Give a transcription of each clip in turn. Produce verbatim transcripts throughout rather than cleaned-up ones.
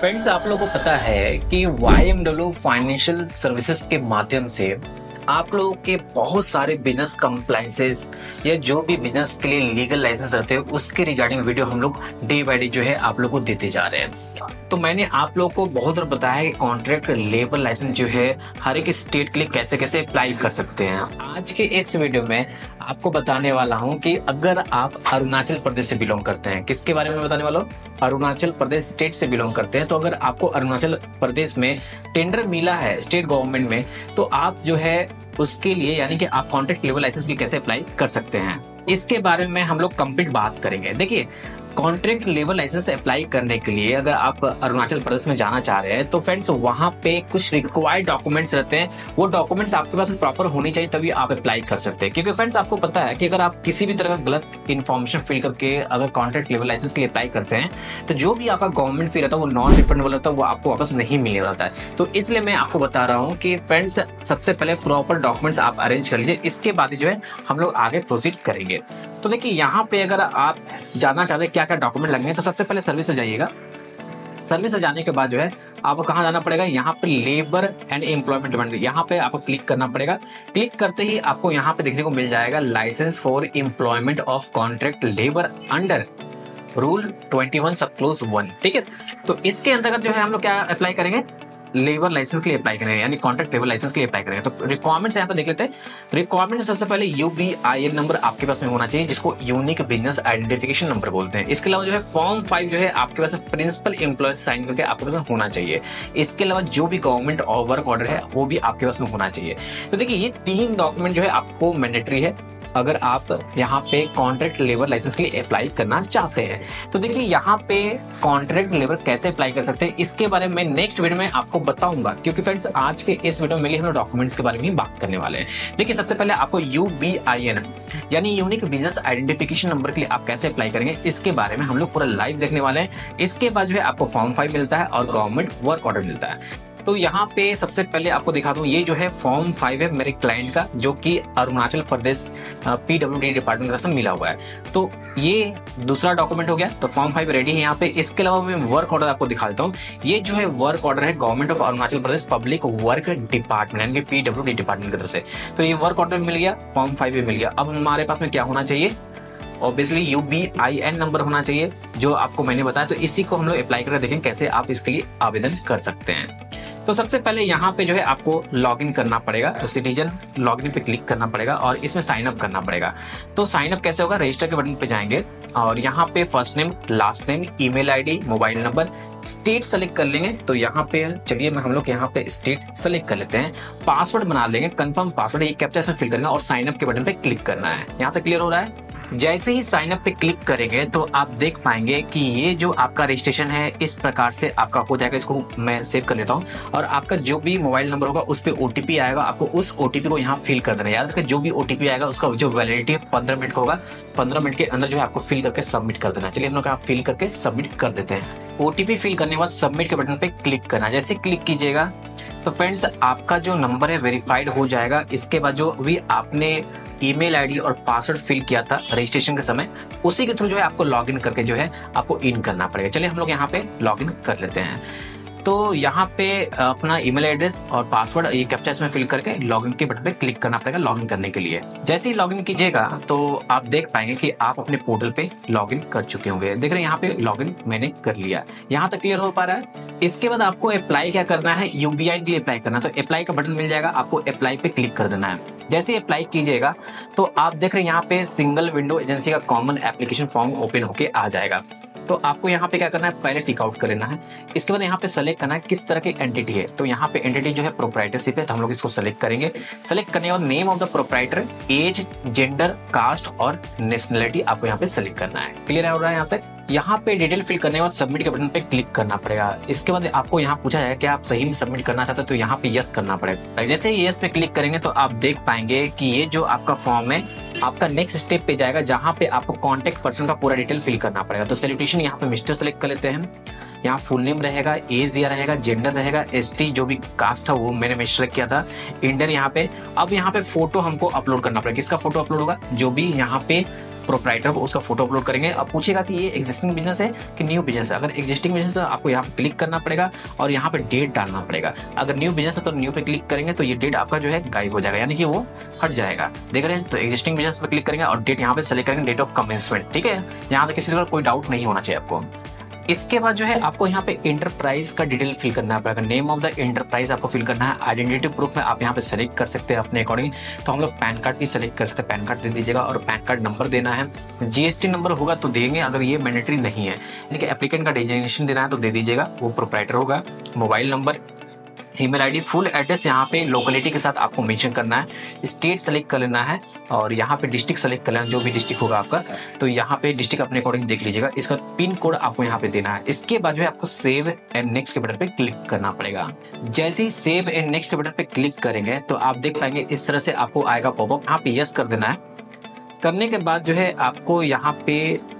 Friends, आप लोगों को पता है कि Y M W financial services के माध्यम से आप लोगों के बहुत सारे बिजनेस कंप्लाइंसेस या जो भी बिजनेस के लिए लीगल लाइसेंस रहते हैं उसके रिगार्डिंग वीडियो हम लोग डे बाय डे जो है आप लोगों को देते जा रहे हैं। तो मैंने आप लोगों को बहुत बार बताया है कि कॉन्ट्रैक्ट लेबर लाइसेंस जो है हर एक स्टेट के लिए कैसे कैसे अप्लाई कर सकते हैं। आज के इस वीडियो में आपको बताने वाला हूँ कि अगर आप अरुणाचल प्रदेश से बिलोंग करते हैं, किसके बारे में बताने वाला हूँ, अरुणाचल प्रदेश स्टेट से बिलोंग करते हैं, तो अगर आपको अरुणाचल प्रदेश में टेंडर मिला है स्टेट गवर्नमेंट में तो आप जो है उसके लिए यानी कि आप कॉन्ट्रैक्ट लेबर लाइसेंस की कैसे अप्लाई कर सकते हैं, इसके बारे में हम लोग कंप्लीट बात करेंगे। देखिए, कॉन्ट्रैक्ट लेबर लाइसेंस अप्लाई करने के लिए अगर आप अरुणाचल प्रदेश में जाना चाह रहे हैं तो फ्रेंड्स वहां पे कुछ रिक्वायर्ड डॉक्यूमेंट्स रहते हैं, वो डॉक्यूमेंट्स आपके पास प्रॉपर होने चाहिए तभी आप अप्लाई कर सकते हैं। क्योंकि फ्रेंड्स आपको पता है कि अगर आप किसी भी तरह का गलत इन्फॉर्मेशन फिल करके अगर कॉन्ट्रैक्ट लेबर लाइसेंस के लिए अप्लाई करते हैं तो जो भी आपका गवर्नमेंट फी रहता है वो नॉन रिफंडेबल होता है, वो आपको वापस नहीं मिलने वाला है। तो इसलिए मैं आपको बता रहा हूँ कि फ्रेंड्स सबसे पहले प्रॉपर डॉक्यूमेंट्स आप अरेंज कर लीजिए, इसके बाद जो है हम लोग आगे प्रोसीड करेंगे। तो देखिए, यहाँ पे अगर आप जानना चाहते हैं क्या क्या डॉक्यूमेंट लगने हैं तो सबसे पहले सर्विस से जाइएगा। सर्विस से जाने के बाद जो है आपको कहाँ जाना पड़ेगा, यहाँ पे लेबर एंड एम्प्लॉयमेंट डिपार्टमेंट, यहाँ पे आपको क्लिक करना पड़ेगा। क्लिक करते ही आपको यहाँ पे देखने को मिल जाएगा licence for employment of contract labour under rule twenty one sub clause one. ठीक है, तो इसके अंतर्गत जो है हम लोग क्या अप्लाई करेंगे, लेबर लाइसेंस के लिए अप्लाई करेंगे यानी कॉन्ट्रैक्ट लेबर लाइसेंस के लिए अप्लाई करेंगे। तो रिक्वायरमेंट्स यहाँ पे देख लेते हैं। रिक्वायरमेंट्स सबसे पहले U B I N number आपके पास में होना चाहिए, जिसको यूनिक बिजनेस आइडेंटिफिकेशन नंबर बोलते हैं। इसके अलावा जो है फॉर्म फाइव जो है आपके पास प्रिंसिपल एम्प्लॉयर साइन करके आपके पास होना चाहिए। इसके अलावा जो भी गवर्नमेंट और वर्क ऑर्डर है वो भी आपके पास में होना चाहिए। तो देखिए, ये तीन डॉक्यूमेंट जो है आपको मैंडेटरी है अगर आप यहाँ पे कॉन्ट्रैक्ट लेबर लाइसेंस के लिए अप्लाई करना चाहते हैं। तो देखिए, यहाँ पे कॉन्ट्रैक्ट लेबर कैसे अप्लाई कर सकते हैं इसके बारे में नेक्स्ट वीडियो में आपको बताऊंगा, क्योंकि फ्रेंड्स आज के इस वीडियो में हम लोग डॉक्यूमेंट्स के बारे में बात करने वाले हैं। देखिए, सबसे पहले आपको यू बी आई एन यानी यूनिक बिजनेस आइडेंटिफिकेशन नंबर के लिए आप कैसे अप्लाई करेंगे इसके बारे में हम लोग पूरा लाइव देखने वाले हैं। इसके बाद जो है आपको फॉर्म फाइव मिलता है और गवर्नमेंट वर्क ऑर्डर मिलता है। तो यहाँ पे सबसे पहले आपको दिखा दूँ, ये जो है फॉर्म फाइव है मेरे क्लाइंट का जो कि Arunachal Pradesh P W D department का सब मिला हुआ है। तो ये दूसरा डॉक्यूमेंट हो गया, तो फॉर्म फाइव रेडी है यहाँ पे। इसके अलावा मैं वर्क ऑर्डर आपको दिखा देता हूँ। ये जो है वर्क ऑर्डर है government of Arunachal Pradesh public work department यानी कि पी डब्ल्यू डी डिपार्टमेंट की तरफ से। तो ये वर्क ऑर्डर मिल गया, फॉर्म फाइव भी मिल गया। अब हमारे पास में क्या होना चाहिए, obviously U B I N number होना चाहिए जो आपको मैंने बताया। तो इसी को हम लोग अप्लाई करके देखें कैसे आप इसके लिए आवेदन कर सकते हैं। तो सबसे पहले यहाँ पे जो है आपको लॉगिन करना पड़ेगा, तो सिटीजन लॉगिन पे क्लिक करना पड़ेगा और इसमें साइन अप करना पड़ेगा। तो साइन अप कैसे होगा, रजिस्टर के बटन पे जाएंगे और यहाँ पे first name, last name, email ID, mobile number, state select कर लेंगे। तो यहाँ पे चलिए मैं हम लोग यहाँ पे स्टेट सेलेक्ट कर लेते हैं। पासवर्ड बना लेंगे, कंफर्म पासवर्ड, ये कैप्चा से फिल करना और साइन अप के बटन पे क्लिक करना है। यहाँ तक क्लियर हो रहा है। जैसे ही साइन अप पे क्लिक करेंगे तो आप देख पाएंगे कि ये जो आपका रजिस्ट्रेशन है इस प्रकार से आपका हो जाएगा। इसको मैं सेव कर लेता हूँ और आपका जो भी मोबाइल नंबर होगा उस पर ओ टी पी आएगा, आपको उस ओ टी पी को यहाँ फिल कर देना है। याद रखिए, जो भी ओ टी पी आएगा उसका जो वैलिडिटी है पंद्रह मिनट का होगा, पंद्रह मिनट के अंदर जो है आपको फिल करके सबमिट कर देना है। चलिए हम लोग यहाँ फिल करके सबमिट कर देते हैं। ओ टी पी फिल करने के बाद सबमिट के बटन पे क्लिक करना है। जैसे क्लिक कीजिएगा तो फ्रेंड्स आपका जो नंबर है वेरीफाइड हो जाएगा। इसके बाद जो भी आपने ईमेल आईडी और पासवर्ड फिल किया था रजिस्ट्रेशन के समय उसी के थ्रू जो है आपको लॉगिन करके जो है आपको इन करना पड़ेगा। चलिए हम लोग यहाँ पे लॉगिन कर लेते हैं। तो यहाँ पे अपना ईमेल एड्रेस और पासवर्ड ये कैप्चा इसमें फिल करके लॉगिन के बटन पे क्लिक करना पड़ेगा लॉगिन करने के लिए। जैसे ही लॉगिन कीजिएगा तो आप देख पाएंगे कि आप अपने पोर्टल पे लॉगिन कर चुके होंगे। देख रहे हैं यहाँ पे लॉगिन मैंने कर लिया। यहाँ तक क्लियर हो पा रहा है। इसके बाद आपको अप्लाई क्या करना है, यू बी आई के लिए अप्लाई करना है। तो अप्लाई का बटन मिल जाएगा, आपको अप्लाई पे क्लिक कर देना है। जैसे ही अप्लाई कीजिएगा तो आप देख रहे हैं यहाँ पे सिंगल विंडो एजेंसी का कॉमन एप्लीकेशन फॉर्म ओपन होके आ जाएगा। तो आपको यहाँ पे क्या करना है, पहले टिकआउट कर लेना है। इसके बाद यहाँ पे सेलेक्ट करना है किस तरह की एंटिटी है। तो यहाँ पे एंटिटी जो है प्रोप्राइटरशिप है, तो हम लोग इसको सेलेक्ट करेंगे। सेलेक्ट करने के बाद name of the proprietor, age, gender, caste और नेशनलिटी आपको यहाँ पे सेलेक्ट करना है। क्लियर हो रहा है यहाँ तक। यहाँ पे डिटेल फिल करने के बाद सबमिट के बटन पे क्लिक करना पड़ेगा। इसके बाद आपको यहाँ पूछा जाएगा कि आप सही में सबमिट करना चाहते हैं, तो यहाँ पे यस करना पड़ेगा। जैसे ही यस पे क्लिक करेंगे तो आप देख पाएंगे कि ये जो आपका फॉर्म है आपका नेक्स्ट स्टेप पे जाएगा, जहाँ पे आपको कॉन्टेक्ट पर्सन का पूरा डिटेल फिल करना पड़ेगा। तो सैल्यूटेशन यहाँ पे मिस्टर सेलेक्ट कर लेते हैं। यहाँ फुल नेम रहेगा, एज दिया रहेगा, जेंडर रहेगा, एसटी जो भी कास्ट था वो मैंने मेंशन किया था, इंडियन यहाँ पे। अब यहाँ पे फोटो हमको अपलोड करना पड़ेगा। किसका फोटो अपलोड होगा, जो भी यहाँ पे प्रोपराइटर को उसका फोटो अपलोड करेंगे। अब पूछेगा कि ये एग्जिस्टिंग बिजनेस है कि न्यू बिजनेस है। अगर एग्जिस्टिंग बिजनेस तो आपको यहाँ पर क्लिक करना पड़ेगा और यहाँ पर डेट डालना पड़ेगा। अगर न्यू बिजनेस है तो न्यू पे क्लिक करेंगे तो ये डेट आपका जो है गायब हो जाएगा, यानी कि वो हट जाएगा। देख रहे हैं, तो एग्जिस्टिंग बिजनेस पर क्लिक करेंगे और डेट यहाँ पे सेलेक्ट करेंगे, डेट ऑफ कमेंसमेंट। ठीक है, यहाँ पे किसी का कोई डाउट नहीं होना चाहिए आपको। इसके बाद जो है आपको यहाँ पे इंटरप्राइज का डिटेल फिल करना पड़ेगा, नेम ऑफ द इंटरप्राइज आपको फिल करना है। आइडेंटिटी प्रूफ में आप यहाँ पे सेलेक्ट कर सकते हैं अपने अकॉर्डिंग, तो हम लोग पैन कार्ड भी सेलेक्ट कर सकते हैं, पैन कार्ड दे दीजिएगा और पैन कार्ड नंबर देना है। जीएसटी नंबर होगा तो देंगे, अगर ये मैंडेटरी नहीं है, यानी कि एप्लीकेंट का डेजिग्नेशन देना है तो दे दीजिएगा, वो प्रोप्राइटर होगा। Mobile number, email ID, full address यहाँ पे लोकेलिटी के साथ आपको मेंशन करना है। स्टेट सेलेक्ट कर लेना है और यहाँ पे डिस्ट्रिक्ट सेलेक्ट कर लेना, जो भी डिस्ट्रिक्ट होगा आपका, तो यहाँ पे डिस्ट्रिक्ट अपने अकॉर्डिंग देख लीजिएगा। इसका पिन कोड आपको यहाँ पे देना है। इसके बाद जो है आपको सेव एंड नेक्स्ट के बटन पे क्लिक करना पड़ेगा। जैसे ही सेव एंड नेक्स्ट के बटन पे क्लिक करेंगे तो आप देख पाएंगे इस तरह से आपको आएगा पॉपअप, यहाँ पे यस कर देना है। करने के बाद जो है आपको यहाँ पे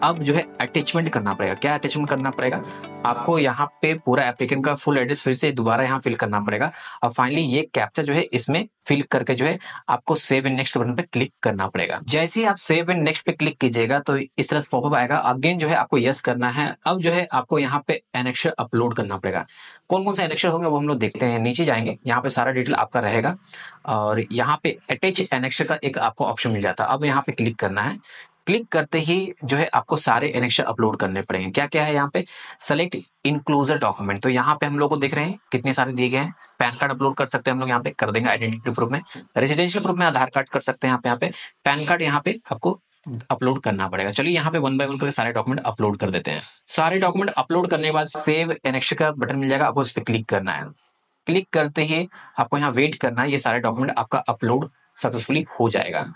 अब जो है अटैचमेंट करना पड़ेगा। क्या अटैचमेंट करना पड़ेगा आपको? यहाँ पे पूरा एप्लीकेंट का फुल एड्रेस फिर से दोबारा यहाँ फिल करना पड़ेगा और फाइनली ये कैप्चा जो है इसमें फिल करके जो है आपको सेव एंड नेक्स्ट बटन पे क्लिक करना पड़ेगा। जैसे ही आप सेव एंड नेक्स्ट पे क्लिक कीजिएगा तो इस तरह से पॉपअप आएगा। अगेन जो है आपको यस करना है। अब जो है आपको यहाँ पे एनेक्शर अपलोड करना पड़ेगा। कौन कौन से एनेक्शर होंगे वो हम लोग देखते हैं। नीचे जाएंगे, यहाँ पे सारा डिटेल आपका रहेगा और यहाँ पे अटैच एनेक्शर का एक आपको ऑप्शन मिल जाता है। अब यहाँ पे क्लिक करना है। क्लिक करते ही जो है आपको सारे एनेक्शर अपलोड करने पड़ेंगे। क्या क्या है यहाँ पे? सेलेक्ट इनक्लोजर डॉक्यूमेंट, तो यहाँ पे हम लोग को देख रहे हैं कितने सारे दिए गए हैं। पैन कार्ड अपलोड कर सकते हैं हम लोग, यहाँ पे कर देंगे। आइडेंटिटी प्रूफ में, रेजिडेंशियल प्रूफ में आधार कार्ड कर सकते हैं यहाँ पे। यहाँ पे पैन कार्ड यहाँ पे आपको अपलोड करना पड़ेगा। चलिए यहाँ पे वन बाय वन करके सारे डॉक्यूमेंट अपलोड कर देते हैं। सारे डॉक्यूमेंट अपलोड करने के बाद सेव एनेक्शर का बटन मिल जाएगा, आपको उस पर क्लिक करना है। क्लिक करते ही आपको यहाँ वेट करना है, ये सारे डॉक्यूमेंट आपका अपलोड सक्सेसफुली हो जाएगा।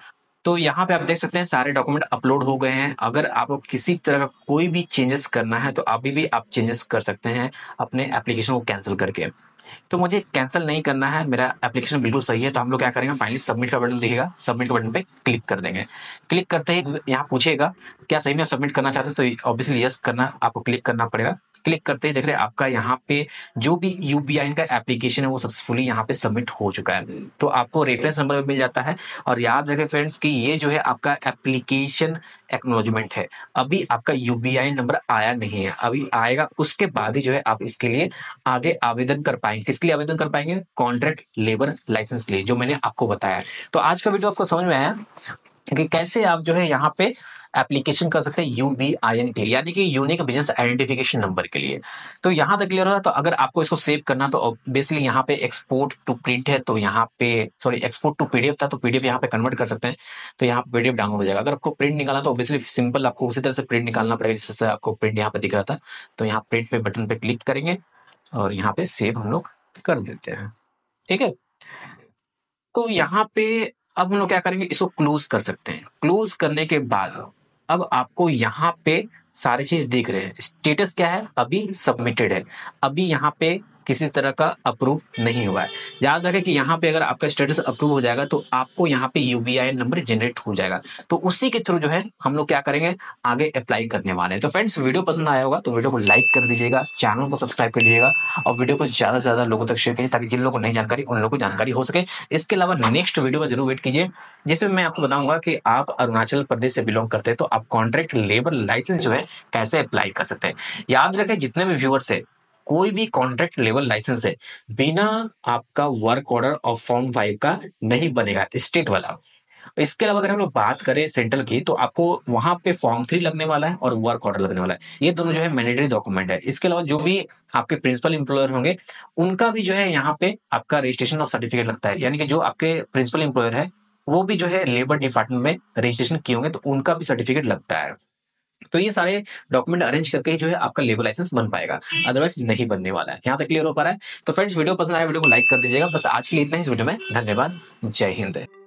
तो यहाँ पे आप देख सकते हैं सारे डॉक्यूमेंट अपलोड हो गए हैं। अगर आपको किसी तरह का कोई भी चेंजेस करना है तो अभी भी आप चेंजेस कर सकते हैं अपने एप्लीकेशन को कैंसिल करके। तो मुझे कैंसिल नहीं करना है, मेरा एप्लीकेशन बिल्कुल सही है, तो हम लोग क्या करेंगे, फाइनली सबमिट का बटन दिखेगा, सबमिट के बटन पे क्लिक कर देंगे। क्लिक करते ही यहाँ पूछेगा क्या सही में आप सबमिट करना चाहते हैं, तो ऑब्वियसली यस करना, आपको क्लिक करना पड़ेगा। क्लिक करते ही देख रहे हैं आपका यहाँ पे जो भी यूबीआईन का एप्लीकेशन है वो सक्सेसफुली यहाँ पे सबमिट हो चुका है। तो आपको रेफरेंस नंबर मिल जाता है। और याद रखें फ्रेंड्स कि ये जो है आपका एप्लीकेशन एक्नॉलेजमेंट है, अभी आपका यूबीआईन नंबर आया नहीं है, अभी आएगा उसके बाद ही जो है आप इसके लिए आगे आवेदन कर पाएंगे। किसके लिए आवेदन कर पाएंगे? कॉन्ट्रैक्ट लेबर लाइसेंस के लिए, जो मैंने आपको बताया। तो आज का वीडियो आपको समझ में आया कि कैसे आप जो है यहाँ पे एप्लीकेशन कर सकते हैं यूबीआईएन के लिए, यानी कि यूनिक बिजनेस आइडेंटिफिकेशन नंबर के लिए। तो यहाँ तक क्लियर हो रहा है। तो अगर आपको इसको सेव करना तो बेसिकली यहाँ पे एक्सपोर्ट टू प्रिंट है, तो यहाँ पे सॉरी एक्सपोर्ट टू पीडीएफ था, तो पीडीएफ यहाँ पे कन्वर्ट कर सकते हैं, तो यहाँ पे पीडीएफ डाउनलोड हो जाएगा। अगर आपको प्रिंट निकालना तो बेसिकली सिंपल आपको उसी तरह से प्रिंट निकालना पड़ेगा जिससे आपको प्रिंट यहाँ पे दिख रहा था। तो यहाँ प्रिंट पे बटन पे क्लिक करेंगे और यहाँ पे सेव हम लोग कर देते हैं। ठीक है, तो यहाँ पे अब हम लोग क्या करेंगे, इसको क्लोज कर सकते हैं। क्लोज करने के बाद अब आपको यहाँ पे सारी चीज दिख रहे हैं। स्टेटस क्या है? अभी सबमिटेड है, अभी यहाँ पे किसी तरह का अप्रूव नहीं हुआ है। याद रखें कि यहाँ पे अगर आपका स्टेटस अप्रूव हो जाएगा तो आपको यहाँ पे यूबीआईएन नंबर जनरेट हो जाएगा। तो उसी के थ्रू जो है हम लोग क्या करेंगे, आगे अप्लाई करने वाले हैं। तो फ्रेंड्स वीडियो पसंद आया होगा तो वीडियो को लाइक कर दीजिएगा, चैनल को सब्सक्राइब कर दीजिएगा और वीडियो को ज्यादा से ज्यादा लोगों तक शेयर कीजिए ताकि जिन लोगों को नहीं जानकारी उन लोगों को जानकारी हो सके। इसके अलावा नेक्स्ट वीडियो में जरूर वेट कीजिए जिसमें मैं आपको बताऊंगा कि आप अरुणाचल प्रदेश से बिलोंग करते हैं तो आप कॉन्ट्रैक्ट लेबर लाइसेंस जो है कैसे अप्लाई कर सकते हैं। याद रखें जितने भी व्यूअर्स है, कोई भी कॉन्ट्रैक्ट लेबर लाइसेंस है बिना आपका वर्क ऑर्डर और फॉर्म फाइव का नहीं बनेगा, स्टेट वाला। इसके अलावा अगर हम लोग बात करें सेंट्रल की तो आपको वहां पे फॉर्म थ्री लगने वाला है और वर्क ऑर्डर लगने वाला है, ये दोनों जो है मैंडेटरी डॉक्यूमेंट है। इसके अलावा जो भी आपके प्रिंसिपल एम्प्लॉयर होंगे उनका भी जो है यहाँ पे आपका रजिस्ट्रेशन ऑफ सर्टिफिकेट लगता है, यानी कि जो आपके प्रिंसिपल एम्प्लॉयर है वो भी जो है लेबर डिपार्टमेंट में रजिस्ट्रेशन किए होंगे तो उनका भी सर्टिफिकेट लगता है। तो ये सारे डॉक्यूमेंट अरेंज करके जो है आपका लेबर लाइसेंस बन पाएगा, अदरवाइज नहीं बनने वाला है। यहाँ तक क्लियर हो पा रहा है? तो फ्रेंड्स वीडियो पसंद आया वीडियो को लाइक कर दीजिएगा। बस आज के लिए इतना ही। इस वीडियो में धन्यवाद। जय हिंद।